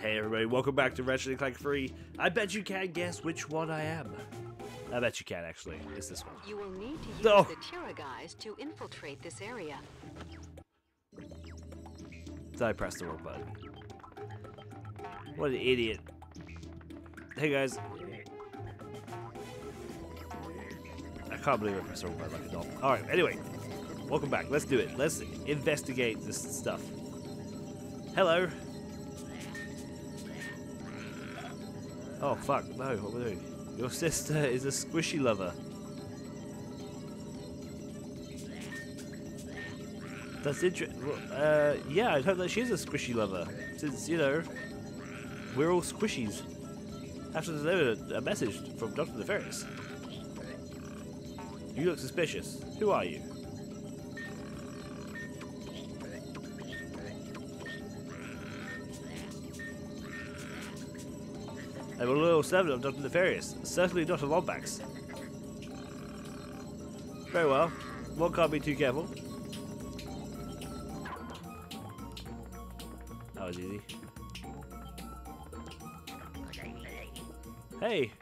Hey everybody, welcome back to Ratchet & Clank 3. I bet you can't guess which one I am. I bet you can, actually. It's this one. You will need to use the Tira guys to infiltrate this area. Did I press the wrong button? What an idiot. Hey guys. I can't believe I pressed the wrong button like a dog. Alright, anyway. Welcome back. Let's do it. Let's investigate this stuff. Hello. Oh fuck, no, what am I doing? Your sister is a squishy lover. That's interesting. Yeah, I'd hope that she is a squishy lover. Since, you know, we're all squishies. After delivered a message from Dr. Nefarious. You look suspicious. Who are you? I'm a loyal servant of Dr. Nefarious, certainly not a Lombax. Very well, one can't be too careful. That was easy. Hey!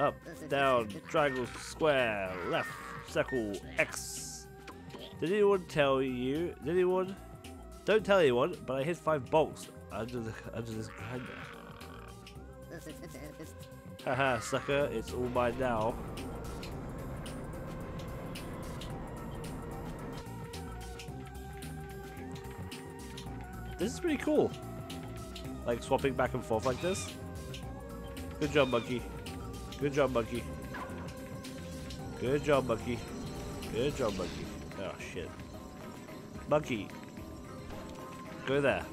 Up, down, triangle, square, left, circle, X. Did anyone tell you? Did anyone? Don't tell anyone, but I hid 5 bolts. Under this grinder. Haha, sucker, it's all mine now. This is pretty cool. Like swapping back and forth like this. Good job, monkey. Good job, monkey. Good job, monkey. Good job, monkey. Oh shit. Monkey. Go there.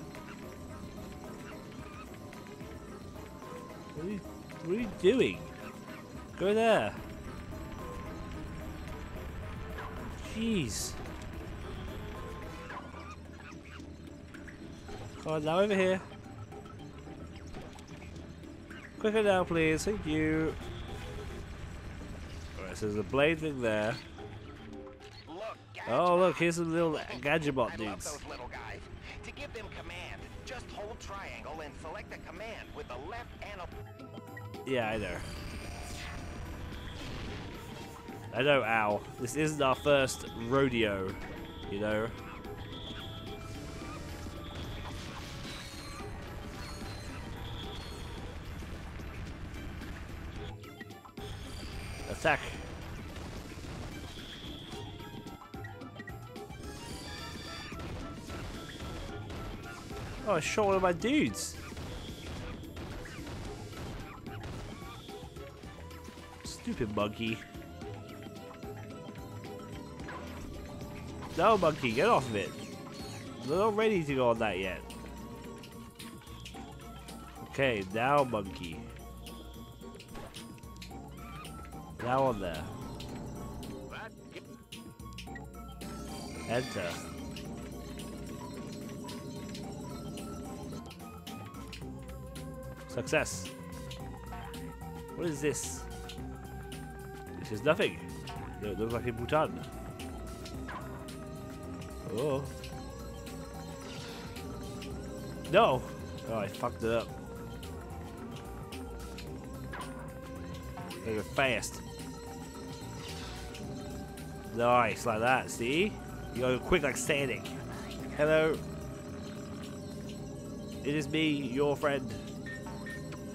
What are you doing? Go there. Jeez. Come on, now over here. Quicker now, please. Thank you. Alright, so there's a blade thing there. Oh, look, here's some little gadgetbot dudes. To give them command, just hold triangle and select a command with the left and a... Yeah, I know. I know, ow. This isn't our first rodeo, you know. Attack. Oh, I shot one of my dudes. Stupid monkey. No, monkey, get off of it. They're not ready to go on that yet. Okay, now, monkey. Now on there. Enter. Success. What is this? This is nothing. No, it looks like a mutant. Oh. No! Oh, I fucked it up. They go fast. Nice, like that, see? You gotta go quick like Sonic. Hello. It is me, your friend.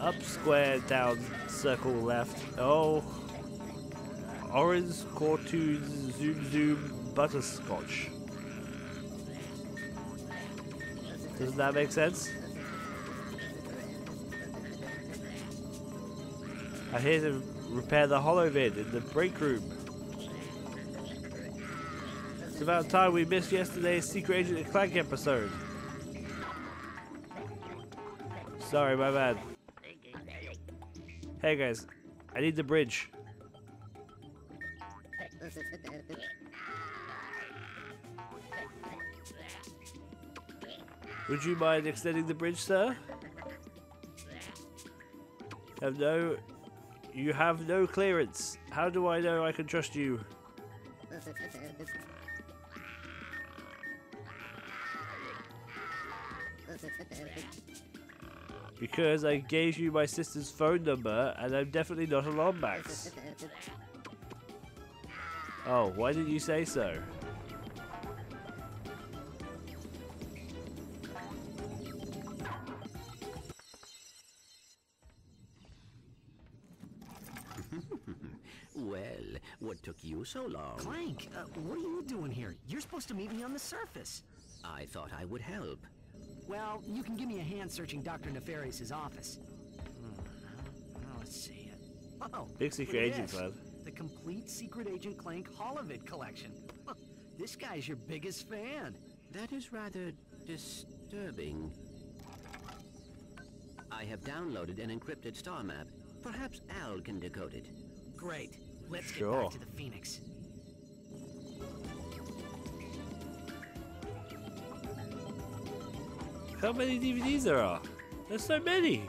Up, square, down, circle, left. Oh, orange, cartoon, zoom, zoom, butterscotch. Doesn't that make sense? I'm here to repair the holovid in the break room. It's about time we missed yesterday's Secret Agent Clank episode. Sorry, my bad. Hey guys, I need the bridge. Would you mind extending the bridge, sir? You have no clearance. How do I know I can trust you? Because I gave you my sister's phone number, and I'm definitely not a Lombax. Oh, why didn't you say so? Well, what took you so long? Clank, what are you doing here? You're supposed to meet me on the surface. I thought I would help. Well, you can give me a hand searching Dr. Nefarious's office. Let's see. Oh, big secret agent, bud. The complete Secret Agent Clank Holovid collection. This guy's your biggest fan. That is rather disturbing. I have downloaded an encrypted star map. Perhaps Al can decode it. Great. Let's get back to the Phoenix. How many DVDs there are? There's so many!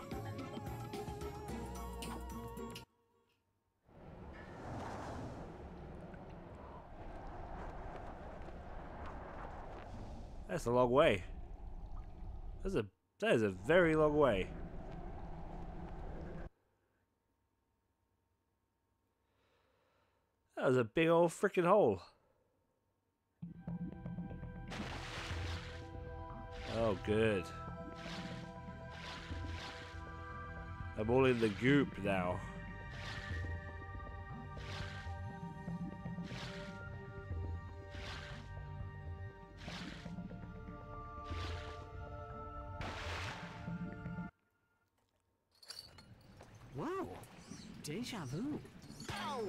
That's a long way. That is a very long way. That was a big old frickin' hole. Oh, good. I'm all in the goop now. Whoa, deja vu. Ow!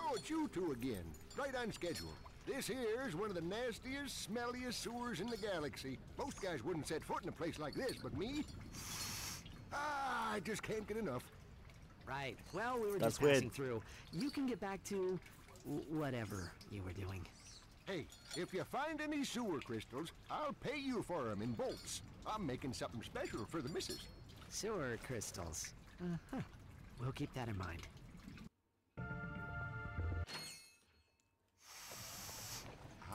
Oh, it's you two again. Right on schedule. This here is one of the nastiest, smelliest sewers in the galaxy. Most guys wouldn't set foot in a place like this, but me? Ah, I just can't get enough. Right. Well, we were just passing through. You can get back to whatever you were doing. Hey, if you find any sewer crystals, I'll pay you for them in bolts. I'm making something special for the missus. Sewer crystals. Uh-huh. We'll keep that in mind.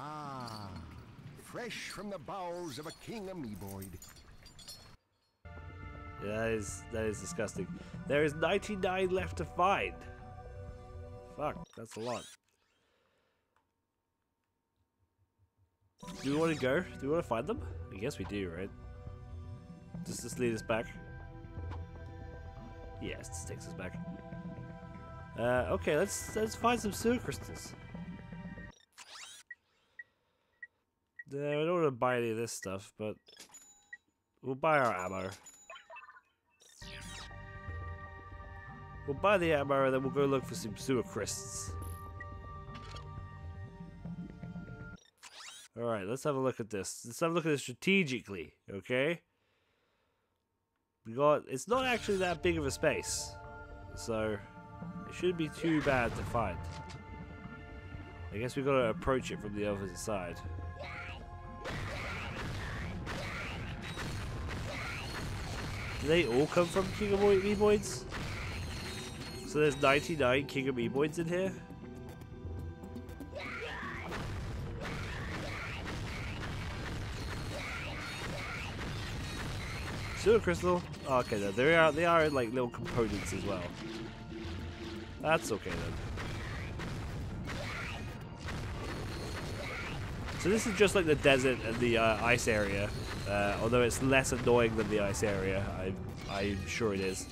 Ah, fresh from the bowels of a king amoeboid. Yeah, that is disgusting. There is 99 left to find. Fuck, that's a lot. Do we want to go? Do we want to find them? I guess we do, right? Does this lead us back? Yes, this takes us back. Okay, let's find some sewer crystals. I don't want to buy any of this stuff, but we'll buy our ammo. We'll buy the ammo and then we'll go look for some sewer crystals. Alright, let's have a look at this. Let's have a look at this strategically, okay? It's not actually that big of a space, so it shouldn't be too bad to find. I guess we've got to approach it from the opposite side. Do they all come from King Amoeboids? So there's 99 King Amoeboids in here? Sewer crystal? Oh, okay, no, they are in like little components as well. That's okay then. So this is just like the desert and the ice area. Although it's less annoying than the ice area, I'm sure it is.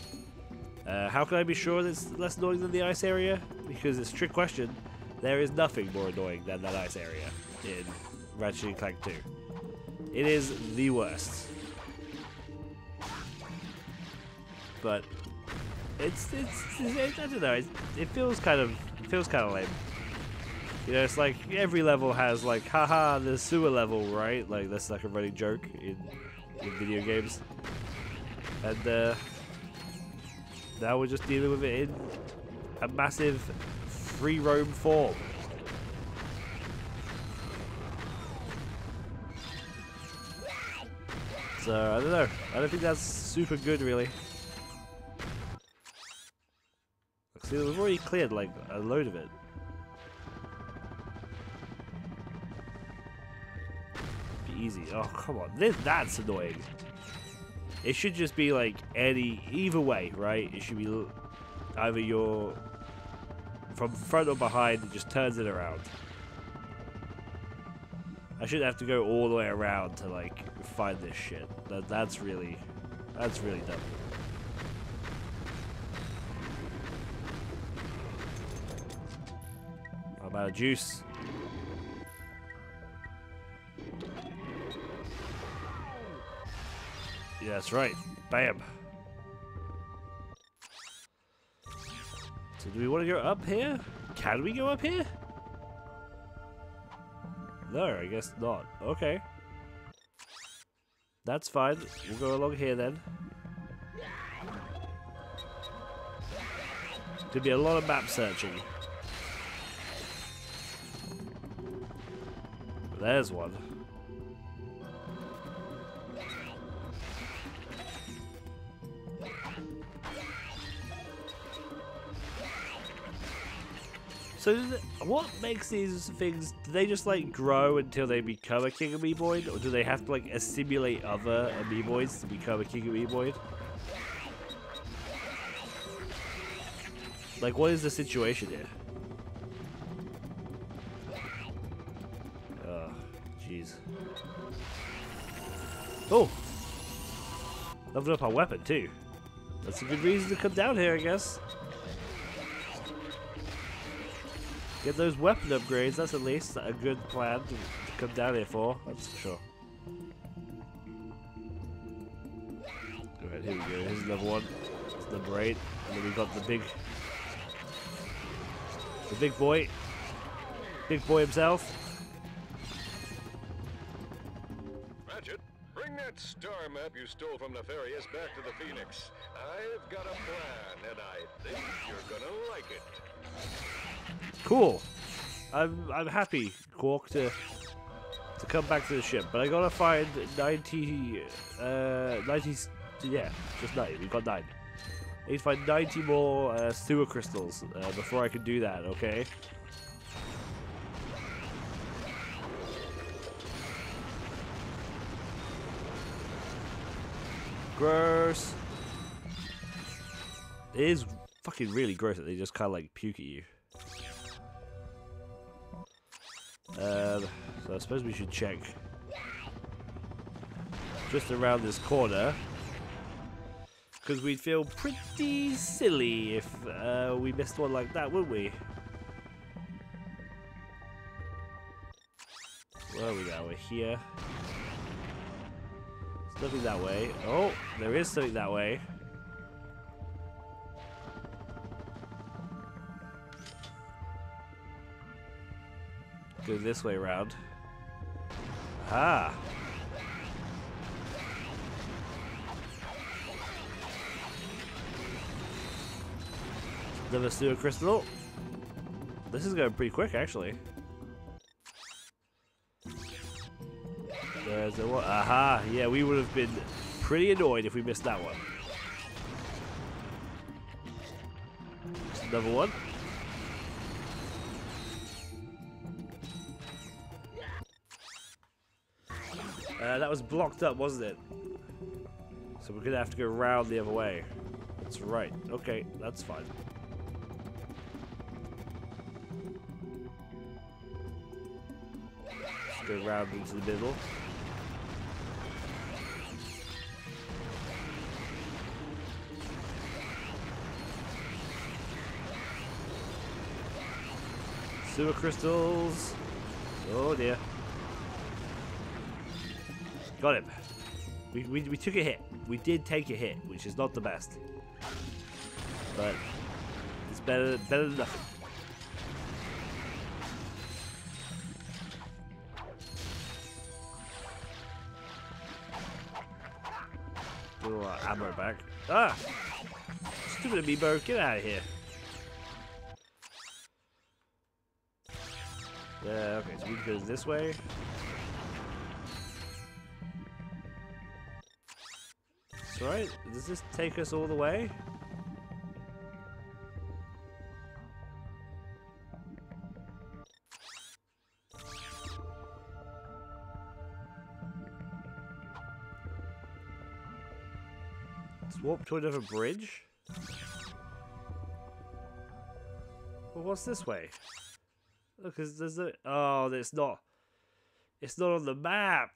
How can I be sure that it's less annoying than the ice area? Because it's a trick question. There is nothing more annoying than that ice area in Ratchet & Clank 2. It is the worst. But it's I don't know. It feels kind of lame. You know, it's like every level has like, haha, the sewer level, right? Like that's like a running joke in video games. And now we're just dealing with it in a massive free roam form. So I don't know. I don't think that's super good, really. See, we've already cleared like a load of it. Easy. Oh, come on. That's annoying. It should just be like any, either way, right? It should be either you're from front or behind, it just turns it around. I shouldn't have to go all the way around to like find this shit. That's really dumb. I'm out of juice. Yeah, that's right. Bam. So do we want to go up here? Can we go up here? No, I guess not. Okay. That's fine. We'll go along here then. Could be a lot of map searching. There's one. So, what makes these things, do they just like grow until they become a king amoeboid? Or do they have to like assimilate other amoeboids to become a king amoeboid? Like, what is the situation here? Oh, jeez. Oh! Leveled up our weapon too. That's a good reason to come down here, I guess. Get those weapon upgrades, that's at least a good plan to come down here for, that's for sure. Alright, here we go, here's number one, it's number 8, and then we got the big boy. Big boy himself. Ratchet, bring that star map you stole from Nefarious back to the Phoenix. I've got a plan, and I think you're gonna like it. Cool. I'm happy, Quark, to come back to the ship, but I gotta find 90, yeah, just 9. We've got 9. I need to find 90 more sewer crystals before I can do that. Okay. Gross. It is fucking really gross that they just kind of like puke at you. So I suppose we should check just around this corner, because we'd feel pretty silly if we missed one like that, wouldn't we? Where are we now? We're here. There's nothing that way. Oh, there is something that way. Go this way round. Ah. Another sewer crystal. This is going pretty quick, actually. There's the one. Aha! Yeah, we would have been pretty annoyed if we missed that one. Just another one. That was blocked up, wasn't it? So we're gonna have to go round the other way. That's right. Okay, that's fine. Let's go round into the middle. Sewer crystals. Oh dear. Got him. We took a hit. We did take a hit, which is not the best, but it's better than nothing. Get all our ammo back. Ah! Stupid amiibo, get out of here. Yeah. Okay. So we can go this way. Right? Does this take us all the way? Let's walk to another bridge. Well, what's this way? Look, there's a... Oh, it's not... It's not on the map.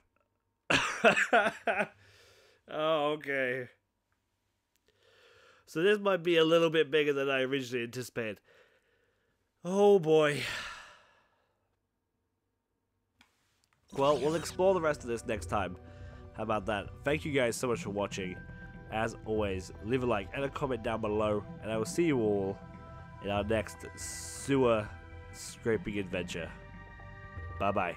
Oh, okay. So this might be a little bit bigger than I originally anticipated. Oh, boy. Well, we'll explore the rest of this next time. How about that? Thank you guys so much for watching. As always, leave a like and a comment down below, and I will see you all in our next sewer scraping adventure. Bye-bye.